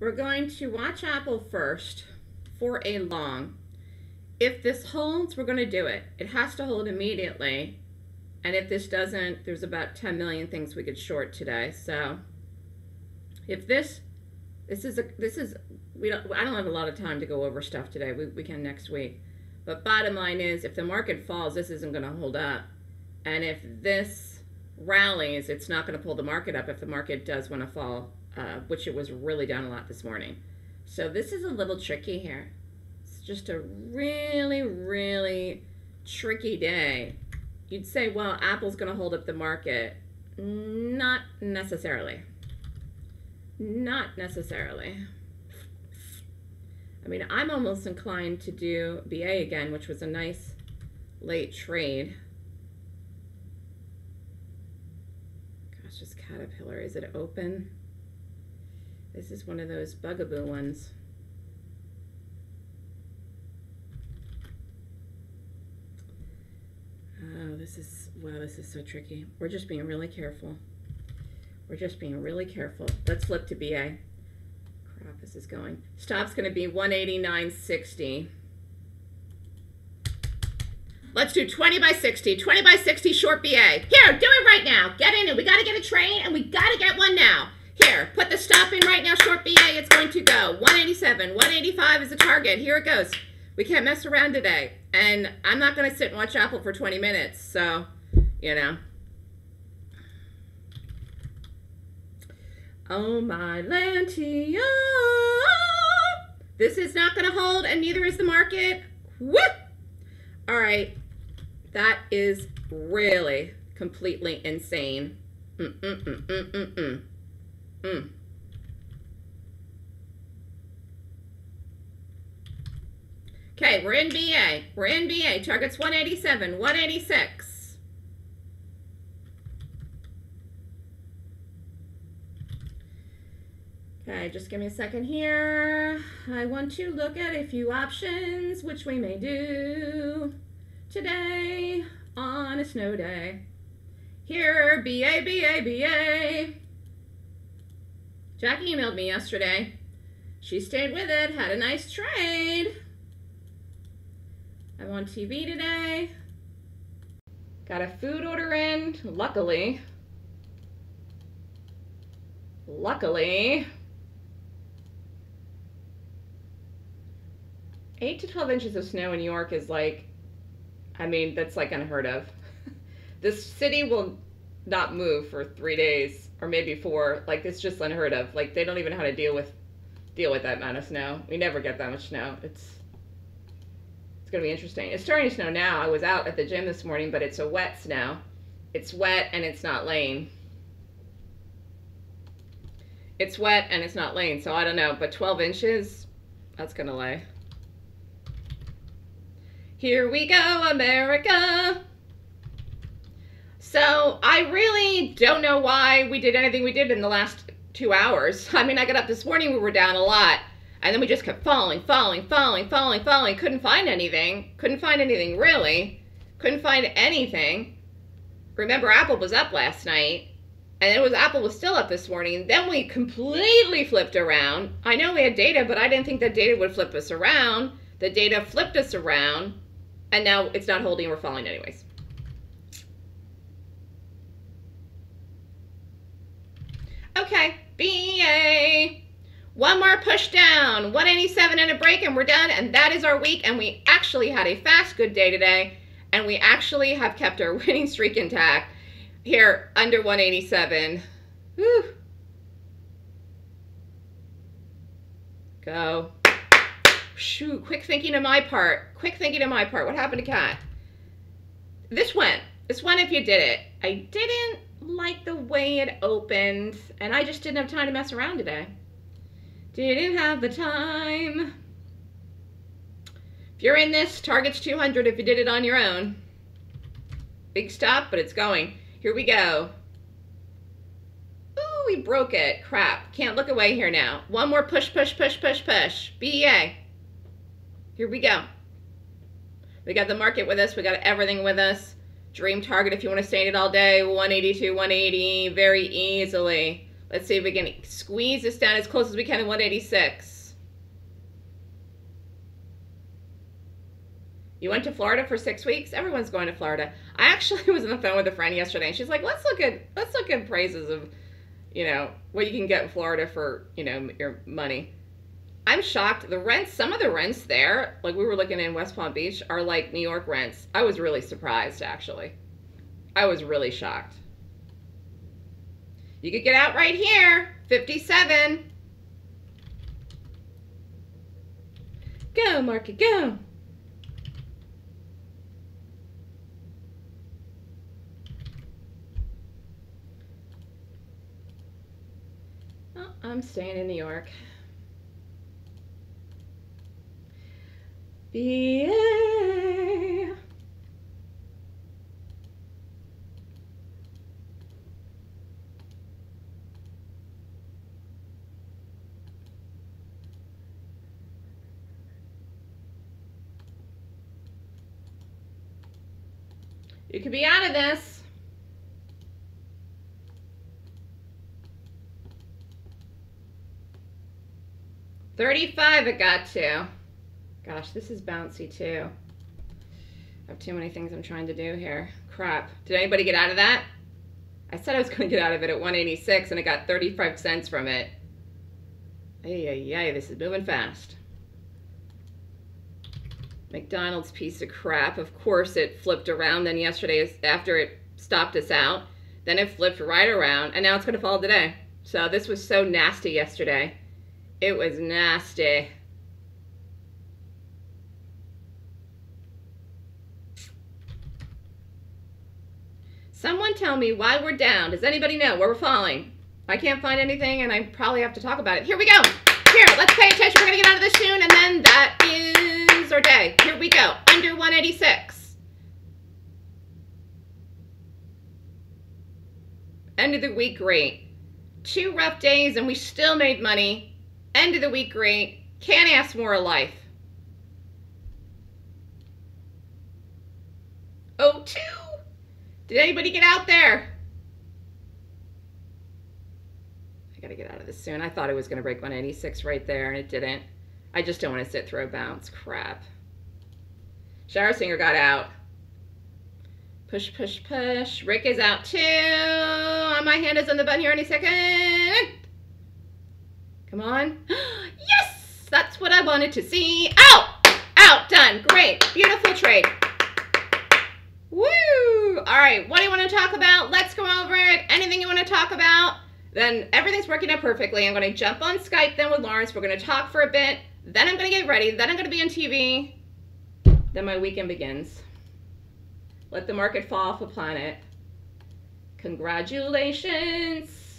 We're going to watch Apple first for a long. If this holds, we're going to do it. It has to hold immediately. And if this doesn't, there's about 10 million things we could short today. So if I don't have a lot of time to go over stuff today. We can next week. But bottom line is, if the market falls, this isn't going to hold up. And if this rallies, it's not going to pull the market up if the market does want to fall, which it was really down a lot this morning. So this is a little tricky here. It's just a really, really tricky day. You'd say, well, Apple's going to hold up the market. Not necessarily. Not necessarily. I mean, I'm almost inclined to do BA again, which was a nice late trade. Gosh, this Caterpillar, is it open? This is one of those bugaboo ones. Oh, wow, this is so tricky. We're just being really careful. We're just being really careful. Let's flip to BA. Crap, this is going. Stop's going to be 189.60. Let's do 20 by 60. 20 by 60 short BA. Here, do it right now. Get in it. We got to get a train, and we got to get one now. Here, put the stop in right now, short BA, it's going to go. 187, 185 is the target. Here it goes. We can't mess around today. And I'm not going to sit and watch Apple for 20 minutes. So, you know. Oh, my lantia. This is not going to hold, and neither is the market. Whoop! All right. That is really completely insane. Okay, we're in BA. We're in BA. Target's 187, 186. Okay, just give me a second here. I want to look at a few options, which we may do today on a snow day. Here, BA, BA, BA. Jackie emailed me yesterday. She stayed with it, had a nice trade. I'm on TV today. Got a food order in, luckily. Luckily. 8 to 12 inches of snow in New York is like, I mean, that's like unheard of. This city will not move for 3 days. Or maybe 4, like it's just unheard of. Like they don't even know how to deal with that amount of snow. We never get that much snow. It's gonna be interesting. It's starting to snow now. I was out at the gym this morning, but it's a wet snow. It's wet and it's not laying. It's wet and it's not laying, so I don't know, but 12 inches, that's gonna lay. Here we go, America. So I really don't know why we did anything we did in the last 2 hours. I mean, I got up this morning, we were down a lot, and then we just kept falling. Couldn't find anything really. Couldn't find anything. Remember, Apple was up last night, and Apple was still up this morning. Then we completely flipped around. I know we had data, but I didn't think that data would flip us around. The data flipped us around, and now it's not holding, we're falling anyways. Okay, BA. One more push down, 187 and a break, and we're done, and that is our week, and we actually had a fast good day today, and we actually have kept our winning streak intact here under 187. Whew. Go. Shoo, quick thinking on my part. Quick thinking on my part. What happened to Kat? This went. This one if you did it. I didn't like the way it opened, and I just didn't have time to mess around today. Didn't have the time. If you're in this, target's 200 if you did it on your own. Big stop, but it's going. Here we go. Ooh, we broke it. Crap. Can't look away here now. One more push, push, push, push, push. BA. Here we go. We got the market with us. We got everything with us. Dream target if you want to stay in it all day, 182, 180, very easily. Let's see if we can squeeze this down as close as we can to 186. You went to Florida for 6 weeks? Everyone's going to Florida. I actually was on the phone with a friend yesterday, and she's like, let's look at prices of, you know, what you can get in Florida for, you know, your money. I'm shocked. The rents, some of the rents there, like we were looking in West Palm Beach, are like New York rents. I was really surprised, actually. I was really shocked. You could get out right here, 57. Go, market, go. Oh, I'm staying in New York. BA. You could be out of this. $35 it got to. Gosh, this is bouncy too. I have too many things I'm trying to do here. Crap. Did anybody get out of that? I said I was going to get out of it at 186 and I got 35 cents from it. Ay, this is moving fast. McDonald's piece of crap. Of course it flipped around then yesterday after it stopped us out. Then it flipped right around and now it's going to fall today. So this was so nasty yesterday. It was nasty. Someone tell me why we're down. Does anybody know where we're falling? I can't find anything and I probably have to talk about it. Here we go. Here, let's pay attention. We're going to get out of this soon and then that is our day. Here we go. Under 186. End of the week great. Two rough days and we still made money. End of the week great. Can't ask more of life. Oh, two. Did anybody get out there? I gotta get out of this soon. I thought it was gonna break 186 right there and it didn't. I just don't want to sit through a bounce. Crap. Shower Singer got out. Push, push, push. Rick is out too. My hand is on the button here any second. Come on. Yes! That's what I wanted to see. Out! Out, done. Great. Beautiful trade. Woo! All right, what do you want to talk about? Let's go over it. Anything you want to talk about? Then everything's working out perfectly. I'm going to jump on Skype then with Lawrence. We're going to talk for a bit. Then I'm going to get ready. Then I'm going to be on TV. Then my weekend begins. Let the market fall off the planet. Congratulations.